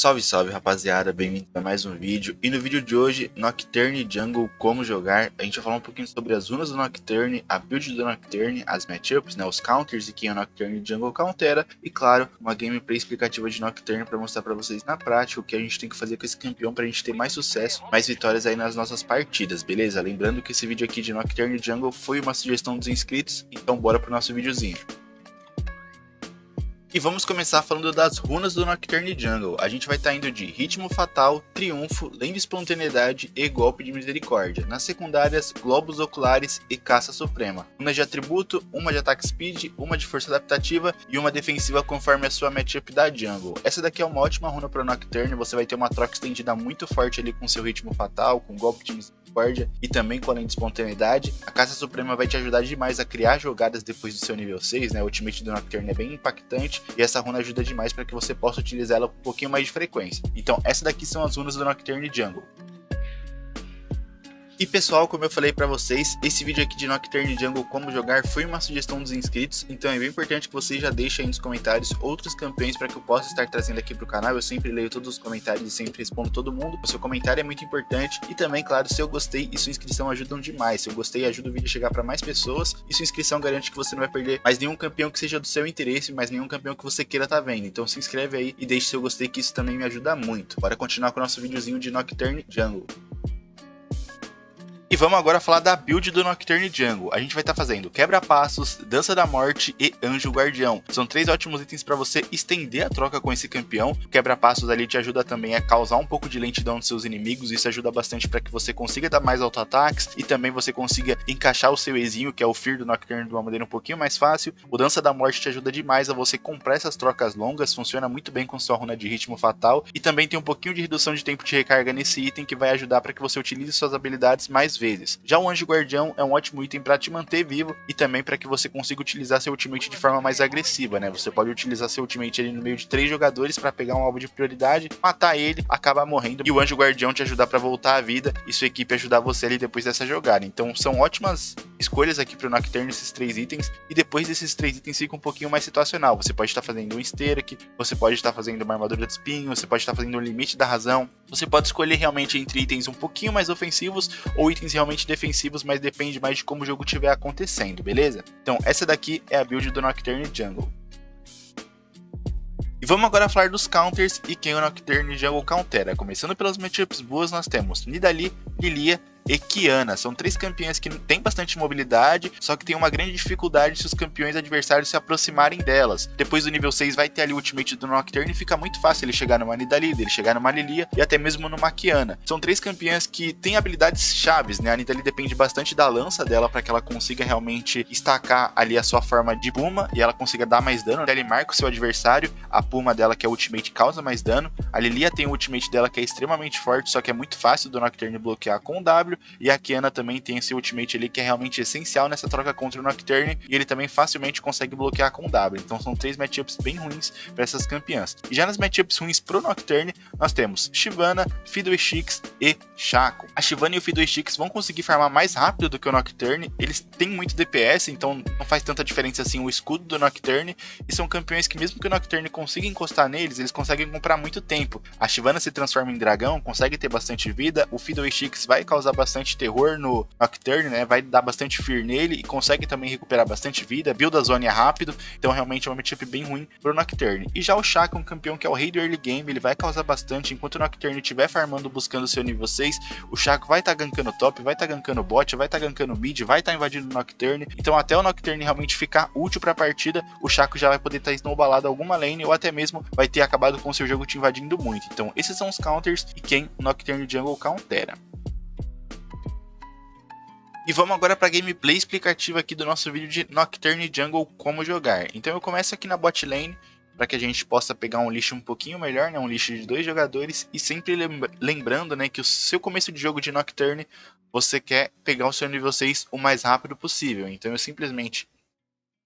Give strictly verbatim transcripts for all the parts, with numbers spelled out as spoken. Salve, salve, rapaziada, bem-vindo a mais um vídeo. E no vídeo de hoje, Nocturne Jungle, como jogar, a gente vai falar um pouquinho sobre as runas do Nocturne, a build do Nocturne, as matchups, né, os counters e quem é o Nocturne Jungle countera. E claro, uma gameplay explicativa de Nocturne para mostrar para vocês na prática o que a gente tem que fazer com esse campeão para a gente ter mais sucesso, mais vitórias aí nas nossas partidas, beleza? Lembrando que esse vídeo aqui de Nocturne Jungle foi uma sugestão dos inscritos, então bora pro nosso videozinho. E vamos começar falando das runas do Nocturne Jungle. A gente vai estar tá indo de Ritmo Fatal, Triunfo, Lenda Espontaneidade e Golpe de Misericórdia. Nas secundárias, Globos Oculares e Caça Suprema. Uma de atributo, uma de ataque speed, uma de força adaptativa e uma defensiva conforme a sua matchup da Jungle. Essa daqui é uma ótima runa para o Nocturne, você vai ter uma troca estendida muito forte ali com seu Ritmo Fatal, com Golpe de Misericórdia e também com a Lenda Espontaneidade. A Caça Suprema vai te ajudar demais a criar jogadas depois do seu nível seis, né? O ultimate do Nocturne é bem impactante. E essa runa ajuda demais para que você possa utilizar ela com um pouquinho mais de frequência. Então, essas daqui são as runas do Nocturne Jungle. E pessoal, como eu falei pra vocês, esse vídeo aqui de Nocturne Jungle como jogar foi uma sugestão dos inscritos, então é bem importante que vocês já deixem aí nos comentários outros campeões para que eu possa estar trazendo aqui pro canal. Eu sempre leio todos os comentários e sempre respondo todo mundo. O seu comentário é muito importante e também, claro, seu gostei e sua inscrição ajudam demais. Seu gostei ajuda o vídeo a chegar para mais pessoas e sua inscrição garante que você não vai perder mais nenhum campeão que seja do seu interesse, mas nenhum campeão que você queira tá vendo. Então se inscreve aí e deixe seu gostei que isso também me ajuda muito. Bora continuar com o nosso videozinho de Nocturne Jungle. E vamos agora falar da build do Nocturne Jungle. A gente vai estar tá fazendo Quebra-Passos, Dança da Morte e Anjo Guardião. São três ótimos itens para você estender a troca com esse campeão. O Quebra-Passos ali te ajuda também a causar um pouco de lentidão nos seus inimigos. Isso ajuda bastante para que você consiga dar mais auto-ataques e também você consiga encaixar o seu Ezinho, que é o Fear do Nocturne, de uma maneira um pouquinho mais fácil. O Dança da Morte te ajuda demais a você comprar essas trocas longas. Funciona muito bem com sua runa de Ritmo Fatal. E também tem um pouquinho de redução de tempo de recarga nesse item que vai ajudar para que você utilize suas habilidades mais vezes. Já o Anjo Guardião é um ótimo item para te manter vivo e também para que você consiga utilizar seu ultimate de forma mais agressiva, né? Você pode utilizar seu ultimate ali no meio de três jogadores para pegar um alvo de prioridade, matar ele, acabar morrendo e o Anjo Guardião te ajudar para voltar à vida e sua equipe ajudar você ali depois dessa jogada. Então são ótimas escolhas aqui pro Nocturne esses três itens e depois desses três itens fica um pouquinho mais situacional. Você pode estar fazendo um esteira aqui, você pode estar fazendo uma armadura de espinho, você pode estar fazendo um limite da razão. Você pode escolher realmente entre itens um pouquinho mais ofensivos ou itens realmente defensivos, mas depende mais de como o jogo estiver acontecendo, beleza? Então essa daqui é a build do Nocturne Jungle. E vamos agora falar dos counters e quem o Nocturne Jungle countera. Começando pelas matchups boas, nós temos Nidalee, Lillia e Qiyana. São três campeãs que têm bastante mobilidade, só que tem uma grande dificuldade se os campeões adversários se aproximarem delas. Depois do nível seis vai ter ali o ultimate do Nocturne e fica muito fácil ele chegar numa Nidalee, ele chegar numa Lillia e até mesmo numa Qiyana. São três campeãs que têm habilidades chaves, né? A Nidalee depende bastante da lança dela para que ela consiga realmente estacar ali a sua forma de Puma e ela consiga dar mais dano. Ela marca o seu adversário, a Puma dela que é o ultimate causa mais dano. A Lillia tem o ultimate dela que é extremamente forte, só que é muito fácil do Nocturne bloquear com o W. E a Qiyana também tem esse ultimate ali que é realmente essencial nessa troca contra o Nocturne e ele também facilmente consegue bloquear com o W. Então são três matchups bem ruins para essas campeãs. E já nas matchups ruins pro Nocturne, nós temos Shivana, Fiddlesticks e Shaco. A Shivana e o Fiddlesticks vão conseguir farmar mais rápido do que o Nocturne, eles têm muito D P S, então não faz tanta diferença assim o escudo do Nocturne e são campeões que mesmo que o Nocturne consiga encostar neles, eles conseguem comprar muito tempo. A Shivana se transforma em dragão, consegue ter bastante vida, o Fiddlesticks vai causar bastante bastante terror no Nocturne, né? Vai dar bastante fear nele e consegue também recuperar bastante vida, build a zone é rápido, então realmente é uma matchup bem ruim pro Nocturne. E já o Shaco é um campeão que é o rei do early game, ele vai causar bastante, enquanto o Nocturne estiver farmando buscando seu nível seis, o Shaco vai estar tá gankando top, vai estar tá gankando bot, vai estar tá gankando mid, vai estar tá invadindo o Nocturne, então até o Nocturne realmente ficar útil pra partida, o Shaco já vai poder estar tá snowballado alguma lane ou até mesmo vai ter acabado com o seu jogo te invadindo muito. Então esses são os counters e quem o Nocturne Jungle countera. E vamos agora para a gameplay explicativa aqui do nosso vídeo de Nocturne Jungle como jogar. Então eu começo aqui na bot lane para que a gente possa pegar um lixo um pouquinho melhor, né? Um lixo de dois jogadores e sempre lembra lembrando, né, que o seu começo de jogo de Nocturne você quer pegar o seu nível seis o mais rápido possível. Então eu simplesmente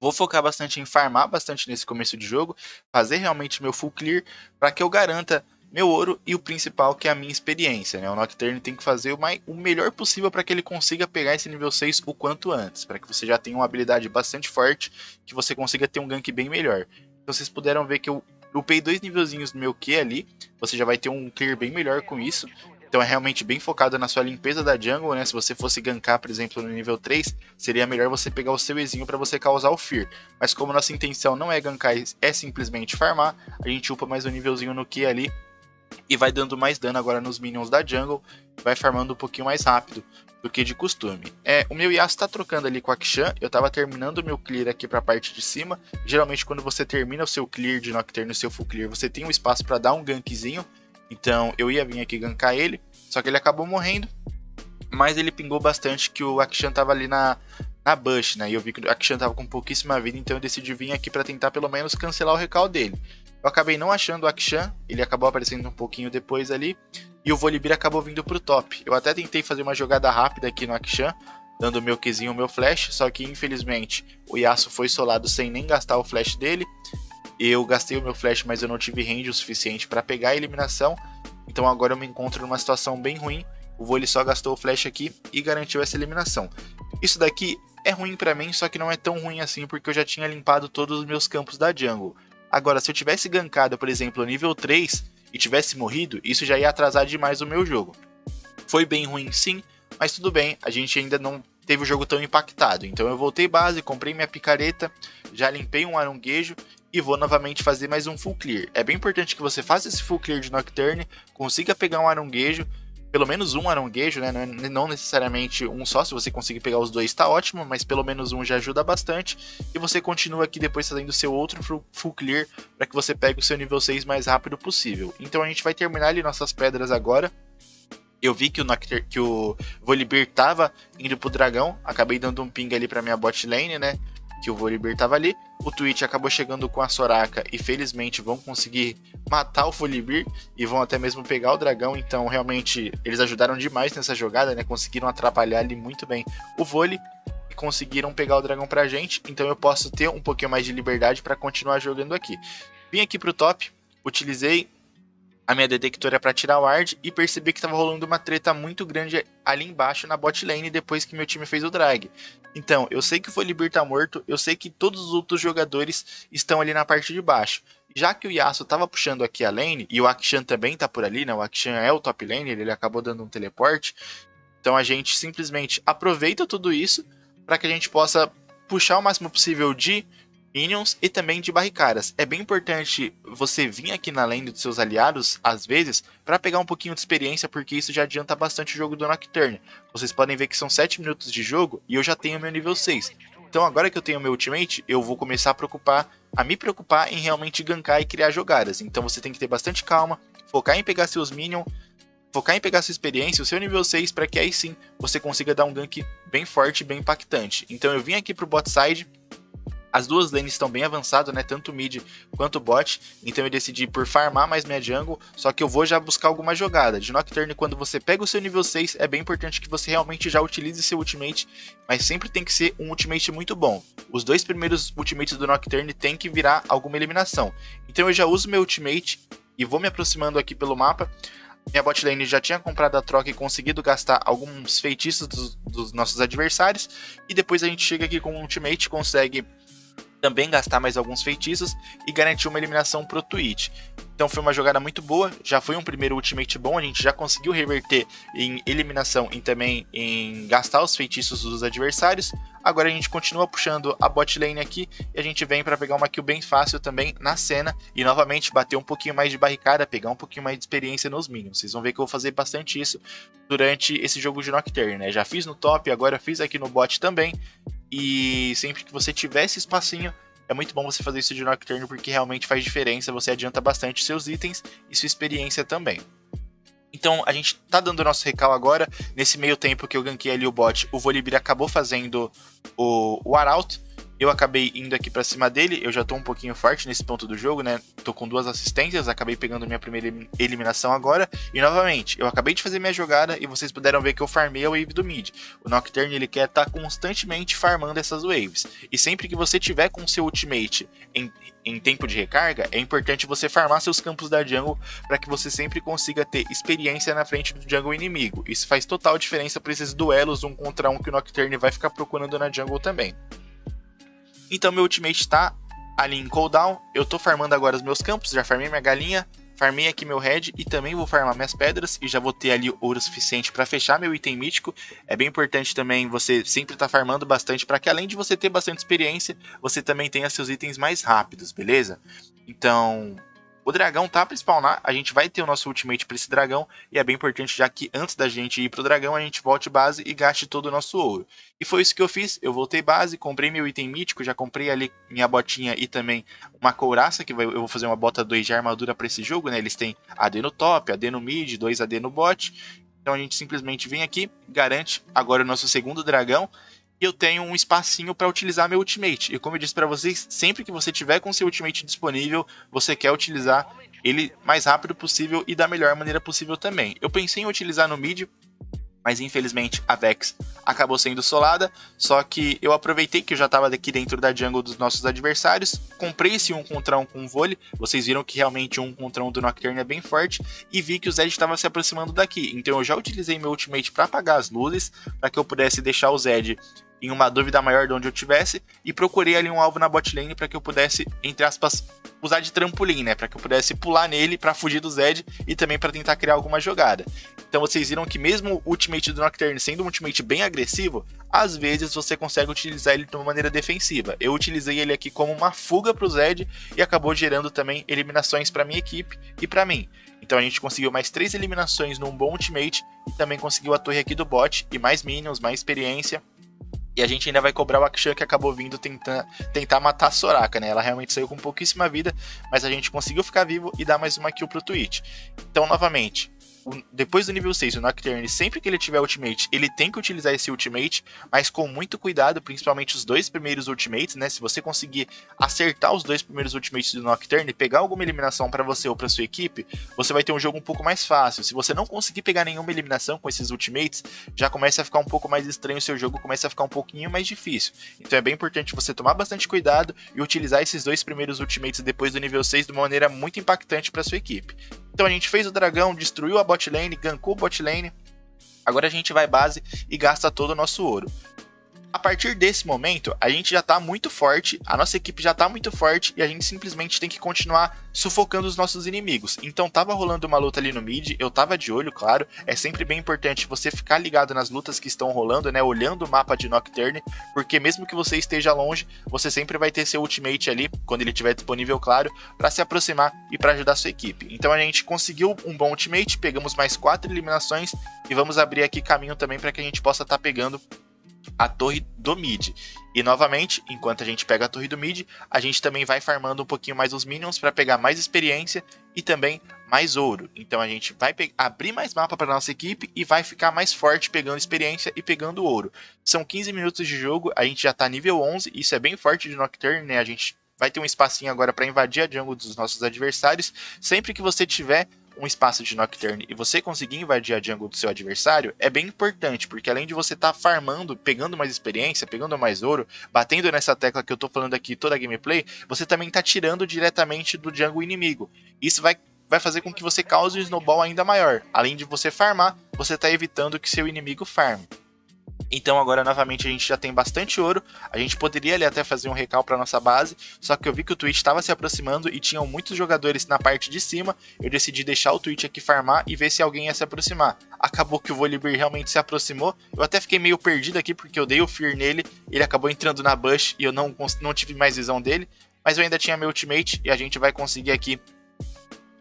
vou focar bastante em farmar bastante nesse começo de jogo, fazer realmente meu full clear para que eu garanta meu ouro e o principal que é a minha experiência, né? O Nocturne tem que fazer o, mais, o melhor possível para que ele consiga pegar esse nível seis o quanto antes, para que você já tenha uma habilidade bastante forte, que você consiga ter um gank bem melhor. Então vocês puderam ver que eu upei dois nivelzinhos no meu Q ali, você já vai ter um clear bem melhor com isso. Então é realmente bem focado na sua limpeza da jungle, né? Se você fosse gankar, por exemplo, no nível três, seria melhor você pegar o seu Ezinho para você causar o Fear. Mas como nossa intenção não é gankar, é simplesmente farmar, a gente upa mais um nivelzinho no Q ali e vai dando mais dano agora nos minions da jungle, vai farmando um pouquinho mais rápido do que de costume. É, o meu Yasuo tá trocando ali com a Akshan, eu tava terminando o meu clear aqui pra parte de cima. Geralmente quando você termina o seu clear de Nocturne, o seu full clear, você tem um espaço pra dar um gankzinho. Então eu ia vir aqui gankar ele, só que ele acabou morrendo, mas ele pingou bastante que o Akshan tava ali na, na bush, né? E eu vi que o Akshan tava com pouquíssima vida, então eu decidi vir aqui pra tentar pelo menos cancelar o recall dele. Eu acabei não achando o Akshan, ele acabou aparecendo um pouquinho depois ali. E o Volibear acabou vindo pro top. Eu até tentei fazer uma jogada rápida aqui no Akshan, dando o meu Qzinho, o meu flash, só que infelizmente o Yasuo foi solado sem nem gastar o flash dele. Eu gastei o meu flash, mas eu não tive range o suficiente para pegar a eliminação. Então agora eu me encontro numa situação bem ruim. O Voli só gastou o flash aqui e garantiu essa eliminação. Isso daqui é ruim para mim, só que não é tão ruim assim, porque eu já tinha limpado todos os meus campos da jungle. Agora, se eu tivesse gankado, por exemplo, nível três... e tivesse morrido, isso já ia atrasar demais o meu jogo. Foi bem ruim sim, mas tudo bem, a gente ainda não teve o jogo tão impactado. Então eu voltei base, comprei minha picareta, já limpei um aronguejo e vou novamente fazer mais um full clear. É bem importante que você faça esse full clear de Nocturne, consiga pegar um aronguejo, pelo menos um aronguejo, né? Não necessariamente um só, se você conseguir pegar os dois tá ótimo, mas pelo menos um já ajuda bastante. E você continua aqui depois fazendo o seu outro full clear para que você pegue o seu nível seis mais rápido possível. Então a gente vai terminar ali nossas pedras agora. Eu vi que o, Noctur que o Volibear tava indo pro dragão, acabei dando um ping ali pra minha bot lane, né? Que o Volibear tava ali, o Twitch acabou chegando com a Soraka e felizmente vão conseguir matar o Volibear e vão até mesmo pegar o dragão, então realmente eles ajudaram demais nessa jogada, né? Conseguiram atrapalhar ali muito bem o Voli e conseguiram pegar o dragão pra gente, então eu posso ter um pouquinho mais de liberdade para continuar jogando aqui. Vim aqui pro top, utilizei a minha detectora para tirar o ward e percebi que estava rolando uma treta muito grande ali embaixo na bot lane depois que meu time fez o drag. Então, eu sei que o Volibear tá morto, eu sei que todos os outros jogadores estão ali na parte de baixo. Já que o Yasuo tava puxando aqui a lane, e o Akshan também tá por ali, né? O Akshan é o top lane, ele acabou dando um teleporte. Então a gente simplesmente aproveita tudo isso para que a gente possa puxar o máximo possível de minions e também de barricadas. É bem importante você vir aqui na lane dos seus aliados, às vezes, para pegar um pouquinho de experiência, porque isso já adianta bastante o jogo do Nocturne. Vocês podem ver que são sete minutos de jogo e eu já tenho meu nível seis. Então agora que eu tenho meu ultimate, eu vou começar a, preocupar, a me preocupar em realmente gankar e criar jogadas. Então você tem que ter bastante calma, focar em pegar seus minions, focar em pegar sua experiência, o seu nível seis, para que aí sim você consiga dar um gank bem forte e bem impactante. Então eu vim aqui pro bot side. As duas lanes estão bem avançadas, né? Tanto o mid quanto o bot. Então eu decidi por farmar mais minha jungle. Só que eu vou já buscar alguma jogada. De Nocturne, quando você pega o seu nível seis, é bem importante que você realmente já utilize seu ultimate. Mas sempre tem que ser um ultimate muito bom. Os dois primeiros ultimates do Nocturne tem que virar alguma eliminação. Então eu já uso meu ultimate e vou me aproximando aqui pelo mapa. Minha bot lane já tinha comprado a troca e conseguido gastar alguns feitiços dos, dos nossos adversários. E depois a gente chega aqui com o ultimate, consegue também gastar mais alguns feitiços e garantir uma eliminação pro Twitch. Então foi uma jogada muito boa, já foi um primeiro ultimate bom, a gente já conseguiu reverter em eliminação e também em gastar os feitiços dos adversários. Agora a gente continua puxando a bot lane aqui e a gente vem para pegar uma kill bem fácil também na cena e novamente bater um pouquinho mais de barricada, pegar um pouquinho mais de experiência nos minions. Vocês vão ver que eu vou fazer bastante isso durante esse jogo de Nocturne, né? Já fiz no top, agora fiz aqui no bot também. E sempre que você tiver esse espacinho, é muito bom você fazer isso de Nocturne, porque realmente faz diferença, você adianta bastante seus itens e sua experiência também. Então a gente tá dando o nosso recal agora, nesse meio tempo que eu ganquei ali o bot, o Volibear acabou fazendo o, o arauto, eu acabei indo aqui pra cima dele, eu já tô um pouquinho forte nesse ponto do jogo, né? Tô com duas assistências, acabei pegando minha primeira eliminação agora. E novamente, eu acabei de fazer minha jogada e vocês puderam ver que eu farmei a wave do mid. O Nocturne, ele quer estar tá constantemente farmando essas waves. E sempre que você tiver com seu ultimate em, em tempo de recarga, é importante você farmar seus campos da jungle para que você sempre consiga ter experiência na frente do jungle inimigo. Isso faz total diferença para esses duelos um contra um que o Nocturne vai ficar procurando na jungle também. Então meu ultimate tá ali em cooldown. Eu tô farmando agora os meus campos, já farmei minha galinha, farmei aqui meu head e também vou farmar minhas pedras e já vou ter ali ouro suficiente para fechar meu item mítico. É bem importante também você sempre estar tá farmando bastante para que, além de você ter bastante experiência, você também tenha seus itens mais rápidos, beleza? Então, o dragão tá para spawnar, a gente vai ter o nosso ultimate para esse dragão e é bem importante já que antes da gente ir pro dragão a gente volte base e gaste todo o nosso ouro. E foi isso que eu fiz, eu voltei base, comprei meu item mítico, já comprei ali minha botinha e também uma couraça, que eu vou fazer uma bota dois de armadura para esse jogo, né? Eles têm A D no top, A D no mid, dois A D no bot, então a gente simplesmente vem aqui, garante agora o nosso segundo dragão. E eu tenho um espacinho para utilizar meu ultimate. E como eu disse para vocês, sempre que você tiver com seu ultimate disponível, você quer utilizar ele mais rápido possível e da melhor maneira possível também. Eu pensei em utilizar no mid, mas infelizmente a Vex acabou sendo solada, só que eu aproveitei que eu já estava aqui dentro da jungle dos nossos adversários, comprei esse um contra um com o Voli, vocês viram que realmente um contra um do Nocturne é bem forte, e vi que o Zed estava se aproximando daqui, então eu já utilizei meu ultimate para apagar as luzes, para que eu pudesse deixar o Zed em uma dúvida maior de onde eu tivesse, e procurei ali um alvo na bot lane para que eu pudesse, entre aspas, usar de trampolim, né? Para que eu pudesse pular nele para fugir do Zed e também para tentar criar alguma jogada. Então vocês viram que mesmo o ultimate do Nocturne sendo um ultimate bem agressivo, às vezes você consegue utilizar ele de uma maneira defensiva. Eu utilizei ele aqui como uma fuga para o Zed e acabou gerando também eliminações para minha equipe e para mim. Então a gente conseguiu mais três eliminações num bom ultimate e também conseguiu a torre aqui do bot e mais minions, mais experiência. E a gente ainda vai cobrar o Akshan, que acabou vindo tentar, tentar matar a Soraka, né? Ela realmente saiu com pouquíssima vida, mas a gente conseguiu ficar vivo e dar mais uma kill pro Twitch. Então, novamente, o, depois do nível seis, o Nocturne, sempre que ele tiver ultimate, ele tem que utilizar esse ultimate, mas com muito cuidado, principalmente os dois primeiros ultimates, né? Se você conseguir acertar os dois primeiros ultimates do Nocturne, pegar alguma eliminação pra você ou pra sua equipe, você vai ter um jogo um pouco mais fácil. Se você não conseguir pegar nenhuma eliminação com esses ultimates, já começa a ficar um pouco mais estranho, o seu jogo começa a ficar um pouco Um pouquinho mais difícil. Então é bem importante você tomar bastante cuidado e utilizar esses dois primeiros ultimates depois do nível seis de uma maneira muito impactante para sua equipe. Então a gente fez o dragão, destruiu a bot lane, gankou a bot lane. Agora a gente vai base e gasta todo o nosso ouro. A partir desse momento, a gente já tá muito forte, a nossa equipe já tá muito forte e a gente simplesmente tem que continuar sufocando os nossos inimigos. Então tava rolando uma luta ali no mid, eu tava de olho, claro, é sempre bem importante você ficar ligado nas lutas que estão rolando, né, olhando o mapa de Nocturne, porque mesmo que você esteja longe, você sempre vai ter seu ultimate ali, quando ele estiver disponível, claro, para se aproximar e para ajudar a sua equipe. Então a gente conseguiu um bom ultimate, pegamos mais quatro eliminações e vamos abrir aqui caminho também para que a gente possa estar pegando a torre do mid. E novamente, enquanto a gente pega a torre do mid, a gente também vai farmando um pouquinho mais os minions para pegar mais experiência e também mais ouro. Então a gente vai abrir mais mapa para nossa equipe e vai ficar mais forte pegando experiência e pegando ouro. São quinze minutos de jogo, a gente já tá nível onze, isso é bem forte de Nocturne, né? A gente vai ter um espacinho agora para invadir a jungle dos nossos adversários. Sempre que você tiver um espaço de Nocturne e você conseguir invadir a jungle do seu adversário, é bem importante, porque além de você estar tá farmando, pegando mais experiência, pegando mais ouro, batendo nessa tecla que eu tô falando aqui toda a gameplay, você também tá tirando diretamente do jungle inimigo. Isso vai, vai fazer com que você cause um snowball ainda maior. Além de você farmar, você tá evitando que seu inimigo farme. Então agora novamente a gente já tem bastante ouro, a gente poderia ali até fazer um recal para nossa base, só que eu vi que o Twitch estava se aproximando e tinham muitos jogadores na parte de cima, eu decidi deixar o Twitch aqui farmar e ver se alguém ia se aproximar. Acabou que o Volibear realmente se aproximou, eu até fiquei meio perdido aqui porque eu dei o Fear nele, ele acabou entrando na bush e eu não, não tive mais visão dele, mas eu ainda tinha meu ultimate e a gente vai conseguir aqui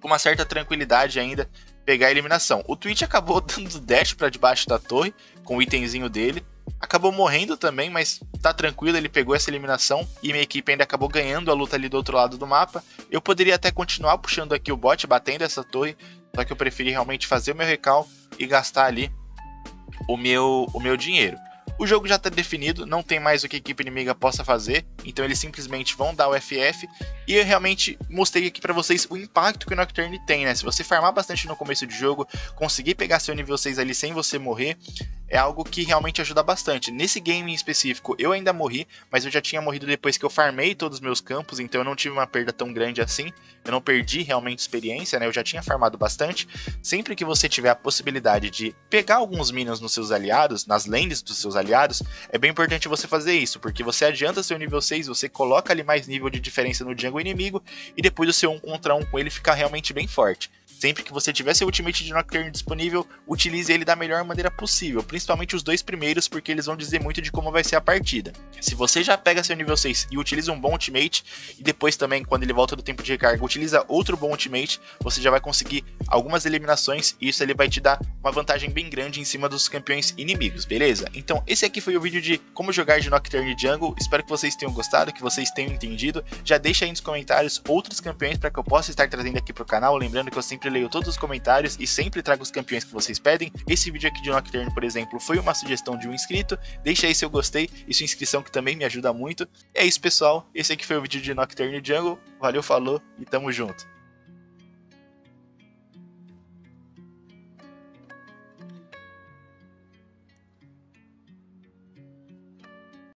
com uma certa tranquilidade ainda pegar a eliminação. O Twitch acabou dando dash para debaixo da torre, com o itemzinho dele. Acabou morrendo também, mas tá tranquilo, ele pegou essa eliminação. E minha equipe ainda acabou ganhando a luta ali do outro lado do mapa. Eu poderia até continuar puxando aqui o bot, batendo essa torre. Só que eu preferi realmente fazer o meu recal e gastar ali o meu, o meu dinheiro. O jogo já tá definido, não tem mais o que a equipe inimiga possa fazer, então eles simplesmente vão dar o F F, e eu realmente mostrei aqui pra vocês o impacto que o Nocturne tem, né? Se você farmar bastante no começo do jogo, conseguir pegar seu nível seis ali sem você morrer, é algo que realmente ajuda bastante. Nesse game em específico, eu ainda morri, mas eu já tinha morrido depois que eu farmei todos os meus campos, então eu não tive uma perda tão grande assim. Eu não perdi realmente experiência, né? Eu já tinha farmado bastante. Sempre que você tiver a possibilidade de pegar alguns minions nos seus aliados, nas lanes dos seus aliados, é bem importante você fazer isso, porque você adianta seu nível seis, você coloca ali mais nível de diferença no jungle inimigo, e depois o seu um contra um com ele fica realmente bem forte. Sempre que você tiver seu ultimate de Nocturne disponível, utilize ele da melhor maneira possível, principalmente os dois primeiros, porque eles vão dizer muito de como vai ser a partida. Se você já pega seu nível seis e utiliza um bom ultimate, e depois também, quando ele volta do tempo de recarga, utiliza outro bom ultimate, você já vai conseguir algumas eliminações, e isso ele vai te dar uma vantagem bem grande em cima dos campeões inimigos, beleza? Então esse aqui foi o vídeo de como jogar de Nocturne Jungle, espero que vocês tenham gostado, que vocês tenham entendido. Já deixa aí nos comentários outros campeões para que eu possa estar trazendo aqui pro canal, lembrando que eu sempre leio todos os comentários e sempre trago os campeões que vocês pedem. Esse vídeo aqui de Nocturne, por exemplo, foi uma sugestão de um inscrito. Deixa aí seu gostei e sua inscrição, que também me ajuda muito. É isso, pessoal. Esse aqui foi o vídeo de Nocturne Jungle. Valeu, falou e tamo junto.